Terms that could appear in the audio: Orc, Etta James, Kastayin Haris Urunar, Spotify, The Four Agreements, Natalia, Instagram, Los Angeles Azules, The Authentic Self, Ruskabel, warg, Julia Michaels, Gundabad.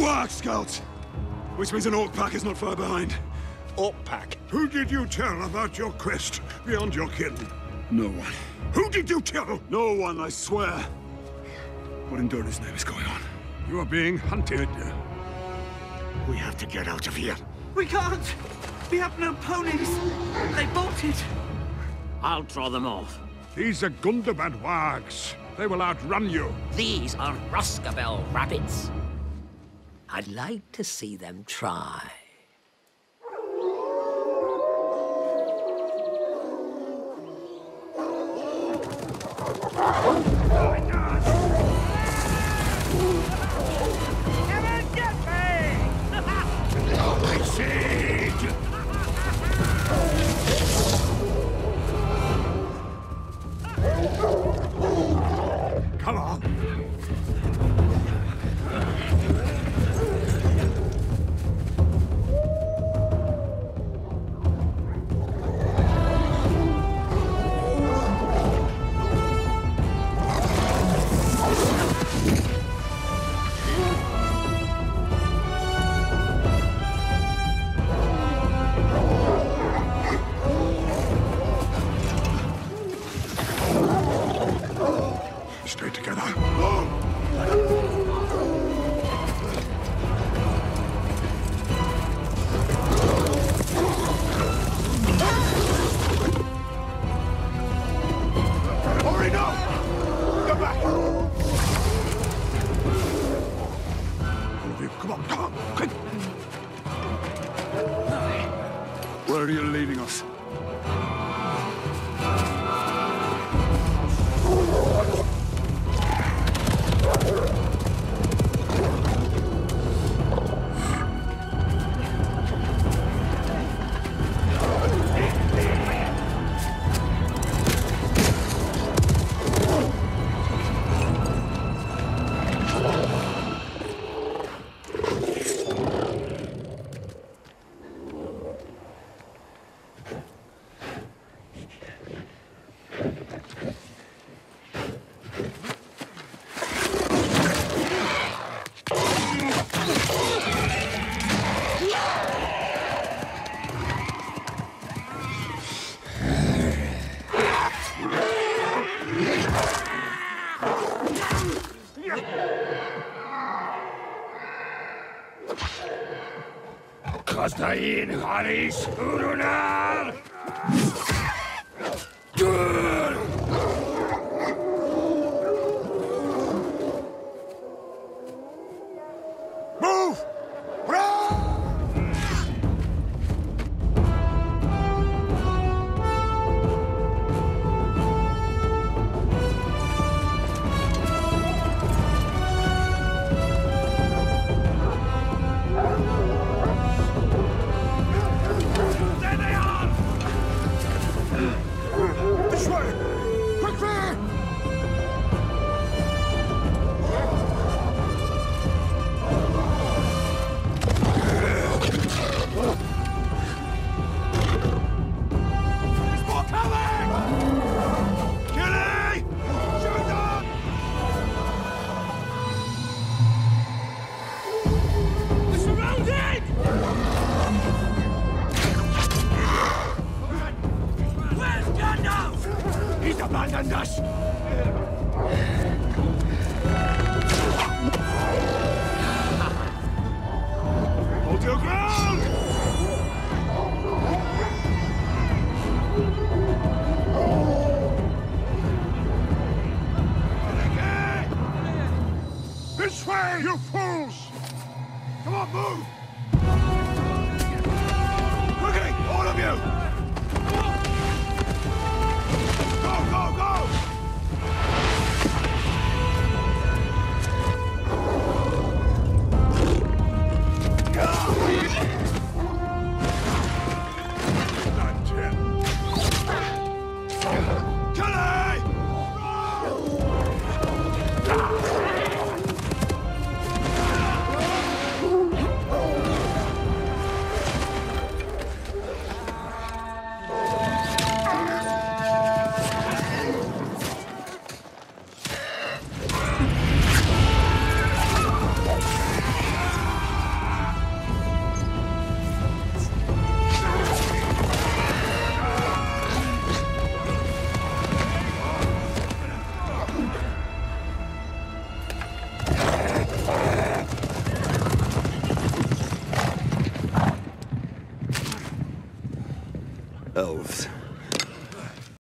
work, scouts! Which means an Orc pack is not far behind. Orc pack? Who did you tell about your quest beyond your kin? No one. Who did you tell? No one, I swear. What in Dodo's name is going on? You are being hunted. We have to get out of here. We can't! We have no ponies! They bolted! I'll draw them off. These are Gundabad wargs. They will outrun you. These are Ruskabel rabbits. I'd like to see them try. Come and get me! Oh, my siege! Come on! Kastayin Haris Urunar! Move! Run! Elves.